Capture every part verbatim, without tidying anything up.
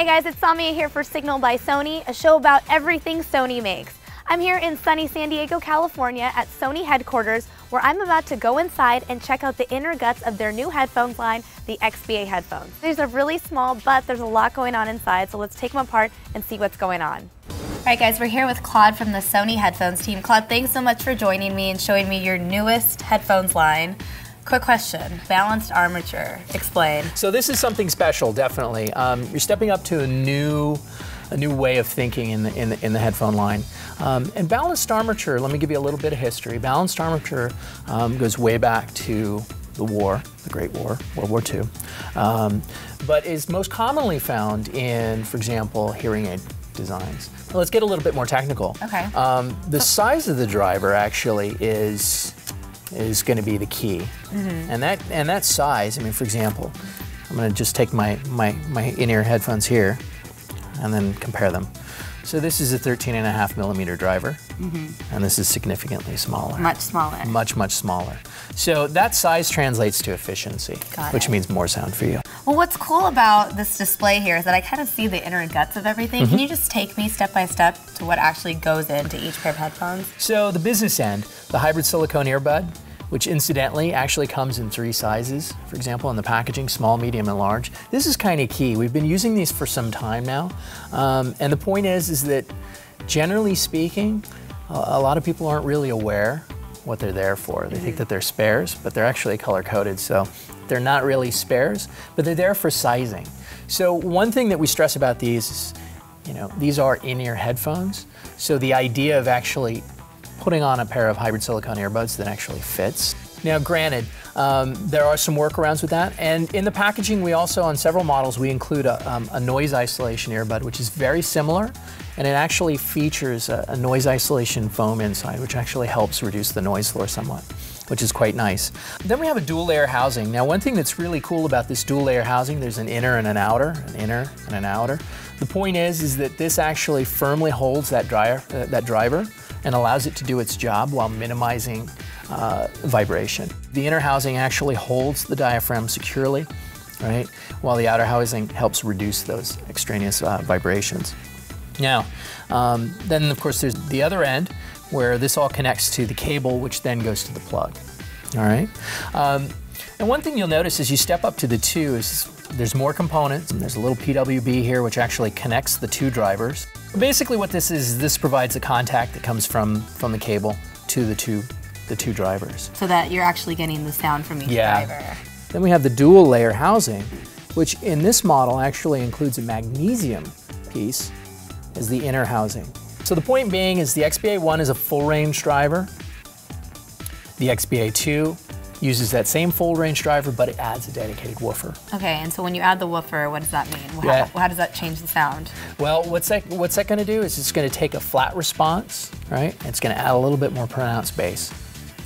Hey guys, it's Samia here for Signal by Sony, a show about everything Sony makes. I'm here in sunny San Diego, California at Sony headquarters, where I'm about to go inside and check out the inner guts of their new headphones line, the X B A headphones. These are really small, but there's a lot going on inside, so let's take them apart and see what's going on. All right guys, we're here with Claude from the Sony headphones team. Claude, thanks so much for joining me and showing me your newest headphones line. Quick question, balanced armature, explain. So this is something special, definitely. Um, you're stepping up to a new a new way of thinking in the, in the, in the headphone line. Um, and balanced armature, let me give you a little bit of history. Balanced armature um, goes way back to the war, the Great War, World War Two, um, but is most commonly found in, for example, hearing aid designs. Now let's get a little bit more technical. Okay. Um, the size of the driver actually is is going to be the key. Mm-hmm. And that and that size, I mean, for example, I'm going to just take my, my, my in-ear headphones here and then compare them. So this is a thirteen and a half millimeter driver, mm-hmm. and this is significantly smaller. Much smaller. Much, much smaller. So that size translates to efficiency, Got which it. means more sound for you. Well, what's cool about this display here is that I kind of see the inner guts of everything. Mm-hmm. Can you just take me step by step to what actually goes into each pair of headphones? So the business end, the hybrid silicone earbud, which incidentally actually comes in three sizes, for example, in the packaging, small, medium, and large. This is kind of key. We've been using these for some time now. Um, and the point is, is that generally speaking, a, a lot of people aren't really aware what they're there for. They mm-hmm. think that they're spares, but they're actually color-coded, so they're not really spares, but they're there for sizing. So one thing that we stress about these is, you know, these are in-ear headphones, so the idea of actually putting on a pair of hybrid silicone earbuds that actually fits. Now granted, um, there are some workarounds with that, and in the packaging we also, on several models, we include a, um, a noise isolation earbud, which is very similar, and it actually features a, a noise isolation foam inside, which actually helps reduce the noise floor somewhat, which is quite nice. Then we have a dual layer housing. Now one thing that's really cool about this dual layer housing, there's an inner and an outer, an inner and an outer. The point is, is that this actually firmly holds that, dryer, uh, that driver and allows it to do its job while minimizing uh, vibration. The inner housing actually holds the diaphragm securely, right? While the outer housing helps reduce those extraneous uh, vibrations. Now, um, then of course there's the other end, where this all connects to the cable, which then goes to the plug, all right? Um, and one thing you'll notice as you step up to the two is there's more components, and there's a little P W B here, which actually connects the two drivers. Basically what this is, this provides a contact that comes from, from the cable to the two, the two drivers. So that you're actually getting the sound from each yeah. driver. Then we have the dual layer housing, which in this model actually includes a magnesium piece as the inner housing. So the point being is the X B A one is a full range driver. The X B A two uses that same full range driver, but it adds a dedicated woofer. Okay, and so when you add the woofer, what does that mean? How, yeah. how does that change the sound? Well, what's that, what's that gonna do is it's gonna take a flat response, right? It's gonna add a little bit more pronounced bass,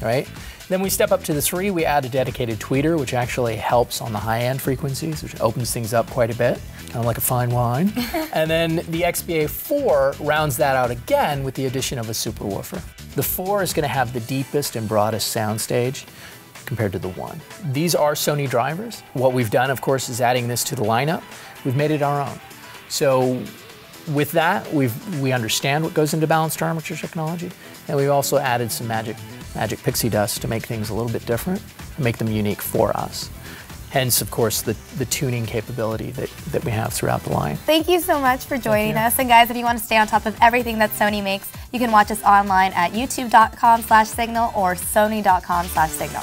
right? Then we step up to the three, we add a dedicated tweeter, which actually helps on the high end frequencies, which opens things up quite a bit. Kind of like a fine wine. And then the X B A four rounds that out again with the addition of a super woofer. The four is going to have the deepest and broadest soundstage compared to the one. These are Sony drivers. What we've done, of course, is adding this to the lineup. We've made it our own. So with that, we've, we understand what goes into balanced armature technology, and we've also added some magic, magic pixie dust to make things a little bit different and make them unique for us. Hence, of course, the, the tuning capability that, that we have throughout the line. Thank you so much for joining us. And guys, if you want to stay on top of everything that Sony makes, you can watch us online at youtube dot com slash signal or sony dot com slash signal.